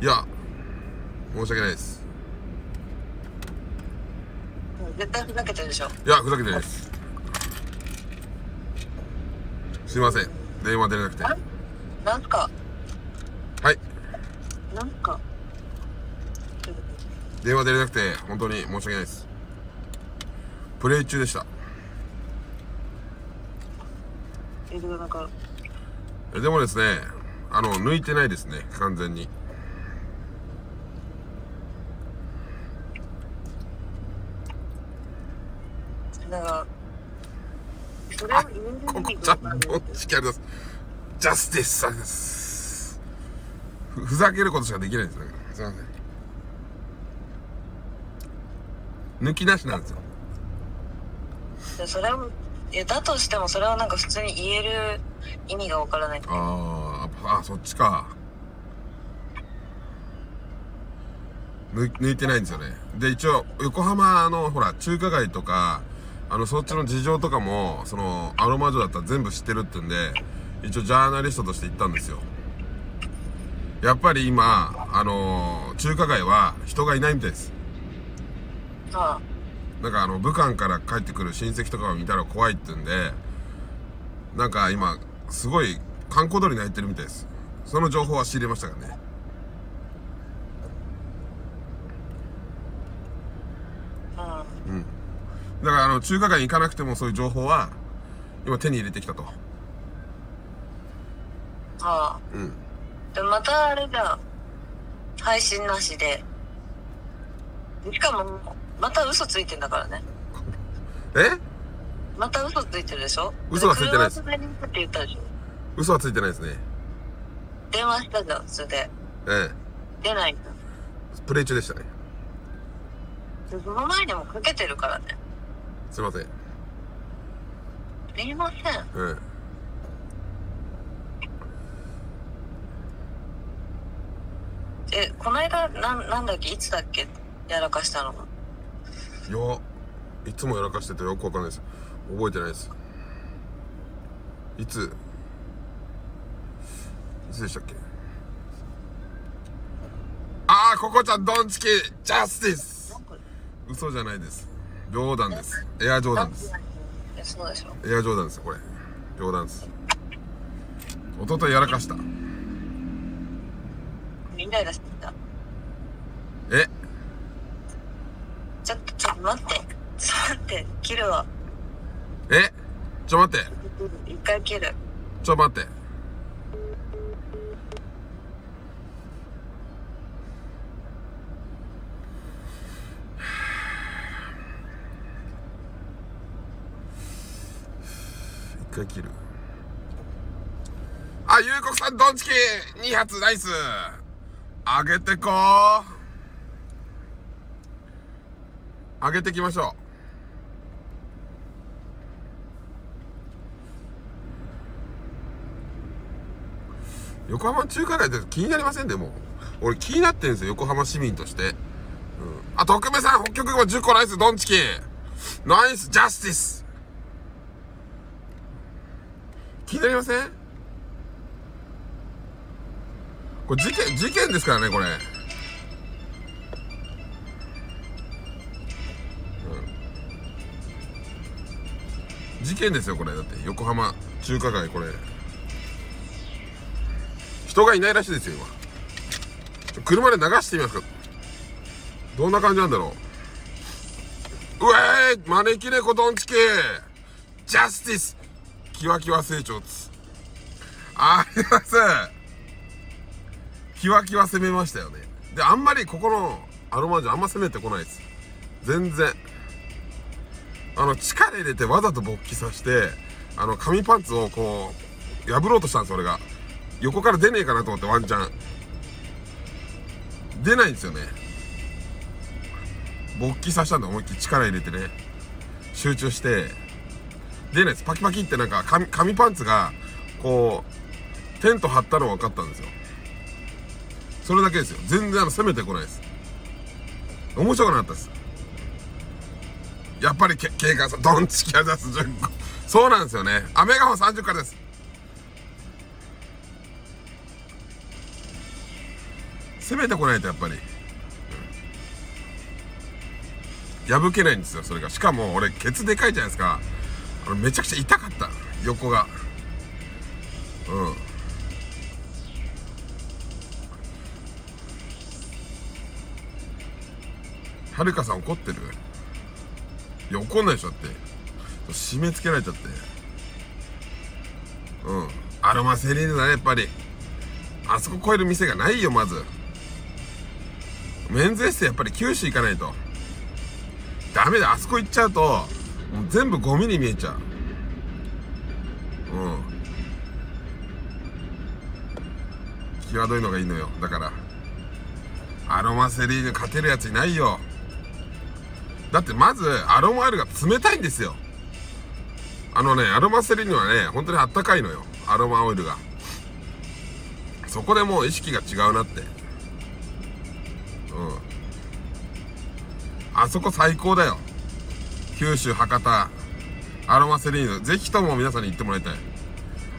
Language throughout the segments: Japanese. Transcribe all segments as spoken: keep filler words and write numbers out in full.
いや申し訳ないです。絶対ふざけてるでしょ。いやふざけてないです。すいません、電話出れなくて。なんかはいなんか電話出れなくて本当に申し訳ないです。プレイ中でした。え、でもなんかえでもですね、あの抜いてないですね、完全に。だからそれを言うのにちゃんとしきあります。ジャスティスさんです。ふざけることしかできないんですよ。すいません、抜きなしなんですよ。それをいやだとしてもそれをなんか普通に言える意味がわからない。ああ、そっちか。抜、抜いてないんですよね。で一応横浜のほら中華街とかあのそっちの事情とかもそのアロマ嬢だったら全部知ってるってんで一応ジャーナリストとして行ったんですよ。やっぱり今あのー、中華街は人がいないみたいです。ああ、なんかあの武漢から帰ってくる親戚とかを見たら怖いってんで、なんか今すごい観光鳥に入ってるみたいです。その情報は仕入れましたからね。うん、うん、だからあの中華街に行かなくてもそういう情報は今手に入れてきたと。ああ、うん。でまたあれだ、配信なしで、しかもまた嘘ついてんだからね。え？また嘘ついてるでしょ？嘘はついてないです。嘘はついてないですね。電話したじゃん、それで。ええ。出ないんだ。プレイ中でしたね。その前にもかけてるからね。すいません。すいません。ええ。え、この間、なん、なんだっけ、いつだっけ、やらかしたの？いや、いつもやらかしててよくわかんないです。覚えてないです。いついつでしたっけ。ああ、ココちゃんドンチキジャスティス。嘘じゃないです、冗談です。エア冗談です。そうでしょ、エア冗談ですよ、これ冗談です。おとといやらかした。みんな出してきた。え、ちょっと、ちょっと待って、ちょっと待って、切るわ。え、ちょっと待って。一回切る。ちょっと待って。一回切る。あ、ゆうこくさんドンチキに発ナイス。あげてこー。上げていきましょう。横浜中華街って気になりません？でも俺気になってるんですよ、横浜市民として、うん、あ、徳目さん北極もじゅっこナイスドンチキナイスジャスティス。気になりません？これ事件、事件ですからね、これ。事件ですよ、これ。だって横浜中華街、これ人がいないらしいですよ今。車で流してみますか、どんな感じなんだろう。うえーい、招き猫ドンチキジャスティスキワキワ成長つ。あります。キワキワ攻めましたよね。であんまりここのアロマ嬢あんま攻めてこないです、全然。あの力入れてわざと勃起させてあの紙パンツをこう破ろうとしたんです。俺が横から出ねえかなと思って、ワンチャン出ないんですよね。勃起させたんだ、思いっきり力入れてね、集中して出ないです。パキパキってなんか 紙, 紙パンツがこうテント張ったのが分かったんですよ。それだけですよ、全然あの攻めてこないです。面白くなかったです。やっぱり警官さんドンチキは出すじゅっこ。そうなんですよね。アメガホンさんじゅっこからです。攻めてこないとやっぱり、うん、破けないんですよそれが。しかも俺ケツでかいじゃないですか。あのめちゃくちゃ痛かった横が。うん、はるかさん怒ってる？いや怒んないでしょ、だって締め付けられちゃって。うん、アロマセリーヌだねやっぱり。あそこ超える店がないよ。まずメンズエステやっぱり九州行かないとダメだ。あそこ行っちゃうともう全部ゴミに見えちゃう。うん、際どいのがいいのよ。だからアロマセリーヌ勝てるやついないよ。だってまずアロマオイルが冷たいんですよ。あのね、アロマセリーヌはね本当にあったかいのよ、アロマオイルが。そこでもう意識が違うなって。うん、あそこ最高だよ九州博多アロマセリーヌ。ぜひとも皆さんに行ってもらいたい。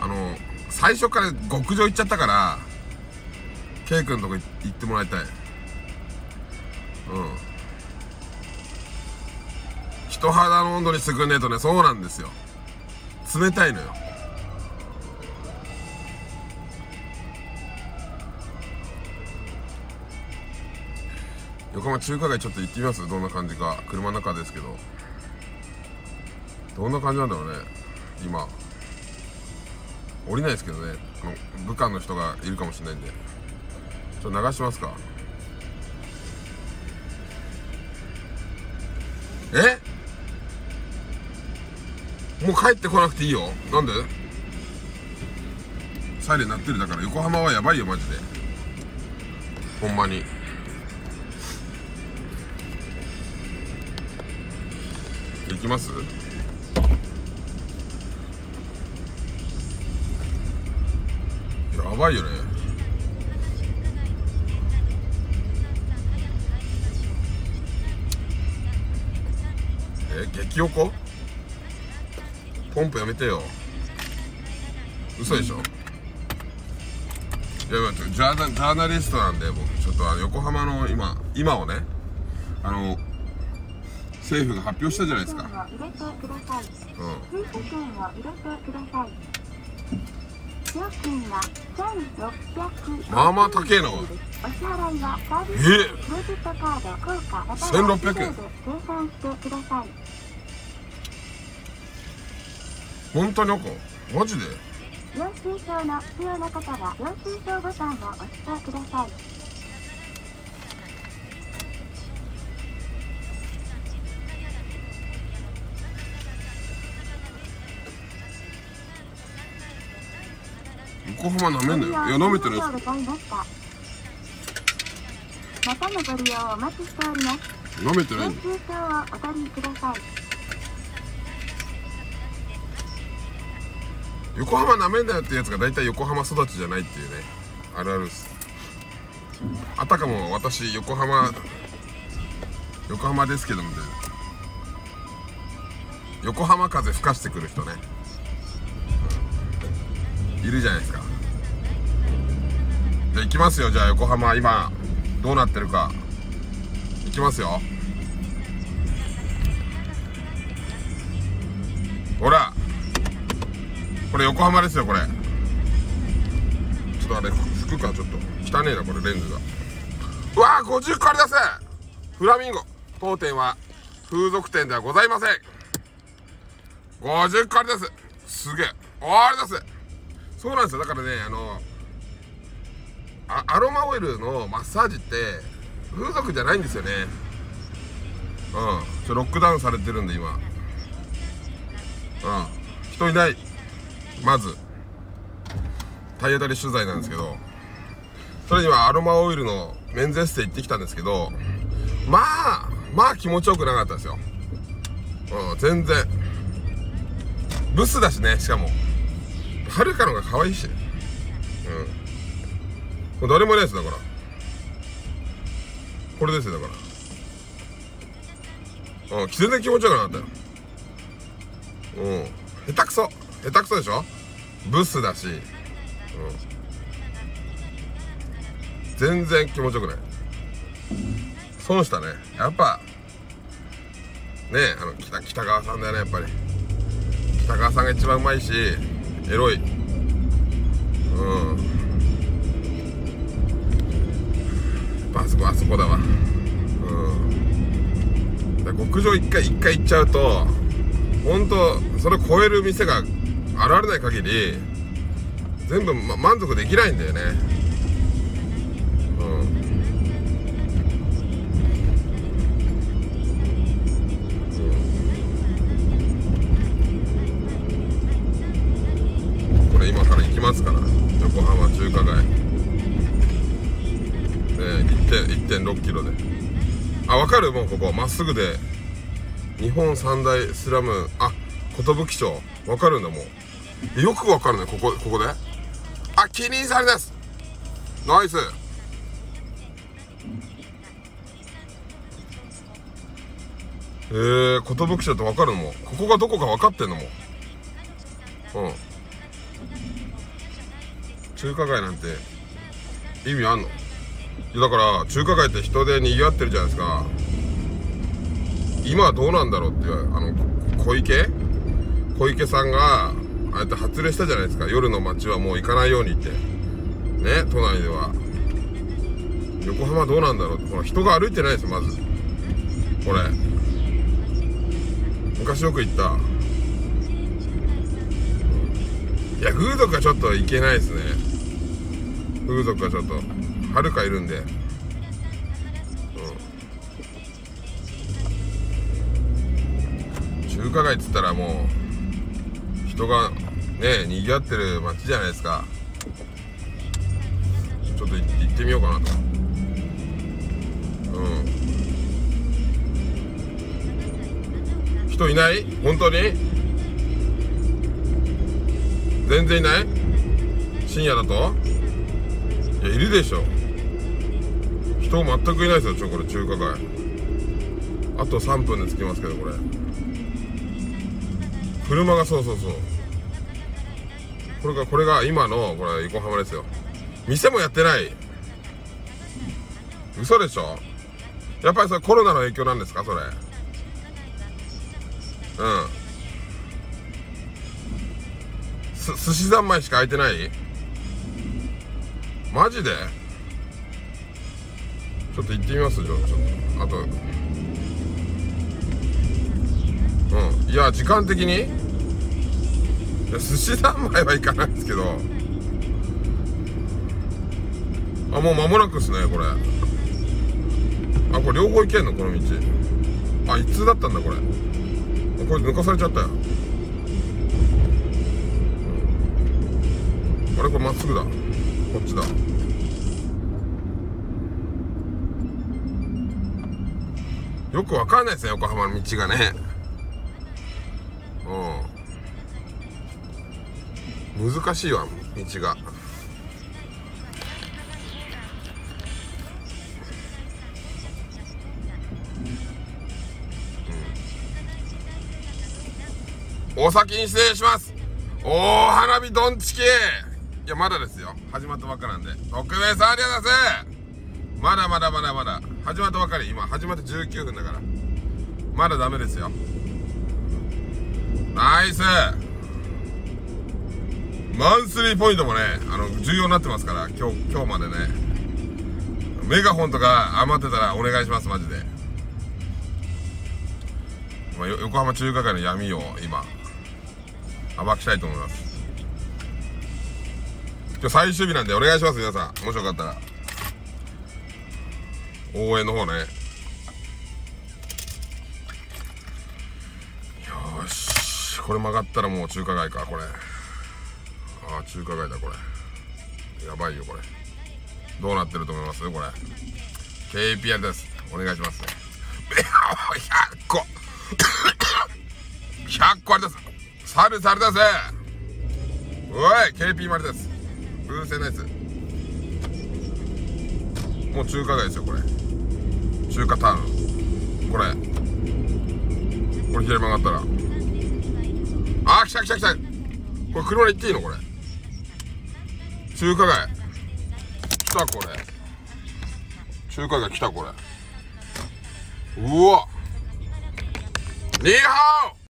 あの最初から極上行っちゃったから K 君のとこ行ってもらいたい。うん、人肌の温度にしてくんねえとね。そうなんですよ、冷たいのよ。横浜中華街ちょっと行ってみます、どんな感じか。車の中ですけどどんな感じなんだろうね。今降りないですけどね、武漢の人がいるかもしれないんでちょっと流しますか。え、もう帰ってこなくていいよ。なんでサイレン鳴ってる。だから横浜はやばいよマジで、ほんまに。行きます。やばいよね。え、激横ポンプやめてよ。嘘でしょ。いやいや、ジャーナ、ジャーナリストなんで僕ちょっとあの横浜の今今をね、あの政府が発表したじゃないですか。うん、まあまあ高えな。え、せんろっぴゃくえん。本当にこマジで。領収書の必要な方は領収書ボタンを押してください。横浜なめんのよ。いやなめてないです。またのご利用をお待ちしております。なめてない。領収書をお取りください。横浜なめんなよってやつが大体横浜育ちじゃないっていうね、あるあるっす。あたかも私横浜横浜ですけどみたいな、横浜風吹かしてくる人ね、うん、いるじゃないですか。じゃあ行きますよ。じゃあ横浜今どうなってるか行きますよ。ほらこれ横浜ですよ。これちょっとあれ服かちょっと汚ねえなこれレンズが。うわー、ごじゅっこありだせ。フラミンゴ当店は風俗店ではございません。ごじゅっこありだせ。すげえありだせ。そうなんですよ。だからね、あのあアロマオイルのマッサージって風俗じゃないんですよね。うん、ちょロックダウンされてるんで今、うん、人いない。まず体当たり取材なんですけど、それにはアロマオイルのメンズエステ行ってきたんですけど、まあまあ気持ちよくなかったですよ。うん、全然ブスだしね。しかもはるかのが可愛いし、うん、誰もいないです。だからこれですよ。だから、うん、全然気持ちよくなかったよ。うん、下手くそ下手くそでしょ、ブスだし、うん、全然気持ちよくない。損したね。やっぱねえ、あの 北, 北川さんだよね。やっぱり北川さんが一番うまいしエロい。うんあそこあそこだわ。うんだ極上一回一回行っちゃうと本当それを超える店が現れない限り全部、ま、満足できないんだよね。うん、これ今から行きますから横浜中華街。いってんろくキロで、あ分かる。もうここまっすぐで日本三大スラム、あ寿町分かるんだ。もうよく分かるね。ここここで、あキリンさんです。ナイス。えー寿町って分かるのもここがどこか分かってんのもうん中華街なんて意味あんの。だから中華街って人で賑わってるじゃないですか。今はどうなんだろうっていう、あの小池小池さんがああやって発令したじゃないですか。夜の街はもう行かないようにってね。都内では横浜どうなんだろうって。この人が歩いてないですまず。これ昔よく行ったいや風俗はちょっと行けないですね。風俗はちょっとはるかいるんで、うん、中華街っつったらもう人がねにぎわってる街じゃないですか。ちょっと行ってみようかなと。うん人いない？本当に？全然いない？深夜だと？いやいるでしょ。人全くいないですよ。ちょこれ中華街あとさんぷんで着きますけど、これ車がそうそうそうこれがこれが今のこれ横浜ですよ。店もやってない。嘘でしょ。やっぱりそれコロナの影響なんですかそれ。うんす寿司三昧しか開いてない。マジでちょっと行ってみます。じゃあちょっとあとうんいや時間的にいや寿司三昧は行かないですけど、あもう間もなくっすねこれ。あこれ両方行けんのこの道。あ一通だったんだこれ。これ抜かされちゃったよ。あれこれまっすぐだ。こっちだ。よくわかんないですね横浜の道がね。うん難しいわ道が。うんお先に失礼します。おお花火ドンチキ。いやまだですよ始まったばっかなんで。特命さんありがとうございます。まだまだまだまだ始まったばっかり。今始まってじゅうきゅうふんだからまだダメですよ。ナイスマンスリーポイントもねあの重要になってますから今日今日までね。メガホンとか余ってたらお願いしますマジで。まあ、横浜中華街の闇を今暴きたいと思います。今日最終日なんでお願いします皆さん。もしよかったら応援の方ね。よしこれ曲がったらもう中華街かこれ。ああ中華街だこれ。やばいよこれ。どうなってると思いますこれ。ケーピー ですお願いしますね。ひゃっこひゃっこあれですサルサルだぜ。おい ケーピー までです。ブーセナイス。もう中華街ですよこれ。中華タウンこれこれ左曲がったらあー来た来た来た。これ車で行っていいのこれ。中華街来たこれ中華街来たこれ。うわ、ニーハオ。